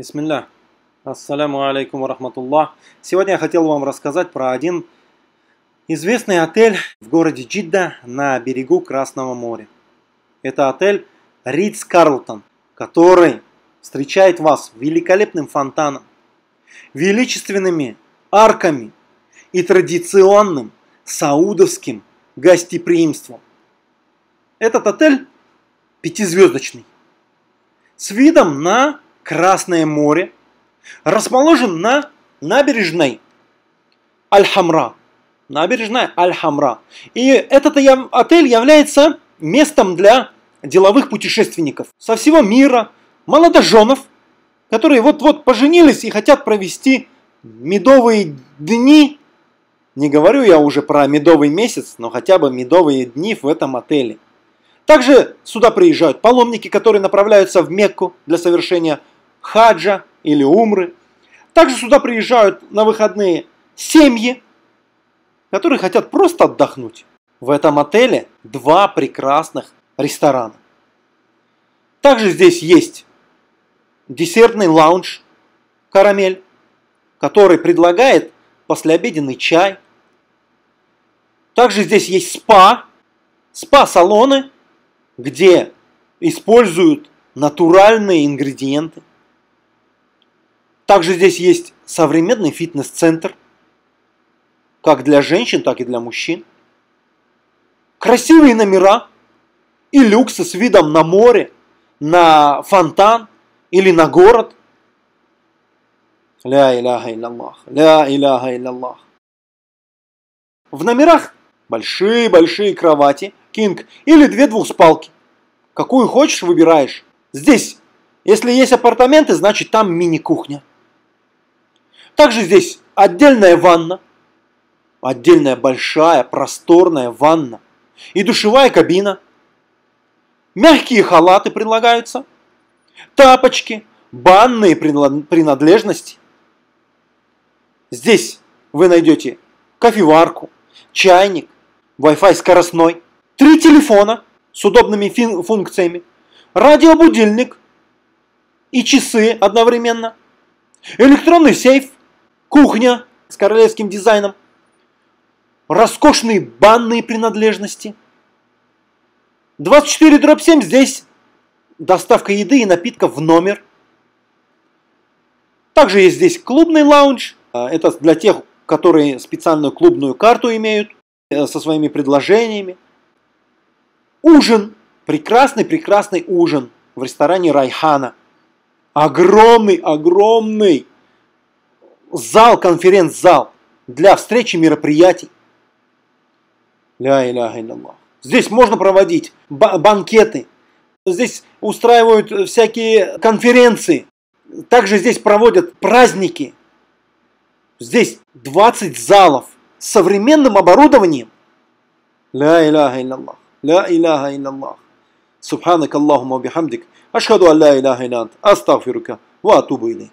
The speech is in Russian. Бисмилля. Ассаляму алейкум рахматуллах. Сегодня я хотел вам рассказать про один известный отель в городе Джидда на берегу Красного моря. Это отель Ритц Карлтон, который встречает вас великолепным фонтаном, величественными арками и традиционным саудовским гостеприимством. Этот отель пятизвездочный, с видом на Красное море, расположен на набережной Аль-Хамра. Набережная Аль-Хамра. И этот отель является местом для деловых путешественников со всего мира, молодоженов, которые вот-вот поженились и хотят провести медовые дни. Не говорю я уже про медовый месяц, но хотя бы медовые дни в этом отеле. Также сюда приезжают паломники, которые направляются в Мекку для совершения хаджа или умры. Также сюда приезжают на выходные семьи, которые хотят просто отдохнуть. В этом отеле два прекрасных ресторана. Также здесь есть десертный лаунж «Карамель», который предлагает послеобеденный чай. Также здесь есть спа-салоны, где используют натуральные ингредиенты. Также здесь есть современный фитнес-центр, как для женщин, так и для мужчин. Красивые номера и люксы с видом на море, на фонтан или на город. Ля иляха илляллах, ля иляха илляллах. В номерах большие-большие кровати, кинг, или две двухспалки. Какую хочешь, выбираешь. Здесь, если есть апартаменты, значит там мини-кухня. Также здесь отдельная ванна. Отдельная большая, просторная ванна и душевая кабина. Мягкие халаты предлагаются, тапочки, банные принадлежности. Здесь вы найдете кофеварку, чайник, Wi-Fi скоростной, 3 телефона с удобными функциями, радиобудильник и часы одновременно, электронный сейф, кухня с королевским дизайном, роскошные банные принадлежности. 24/7 здесь доставка еды и напитков в номер. Также есть здесь клубный лаунж. Это для тех, которые специальную клубную карту имеют со своими предложениями. Ужин. Прекрасный ужин в ресторане Райхана. Огромный зал, конференц-зал для встречи мероприятий. Ля иляха илляллах. Здесь можно проводить банкеты. Здесь устраивают всякие конференции. Также здесь проводят праздники. Здесь 20 залов с современным оборудованием. Ля иляха илляллах. Ля иляха илляллах. Субханак Аллахумма бихамдик. Ашхаду алла иляха илля ант. Астагфирука ва атубу илейк.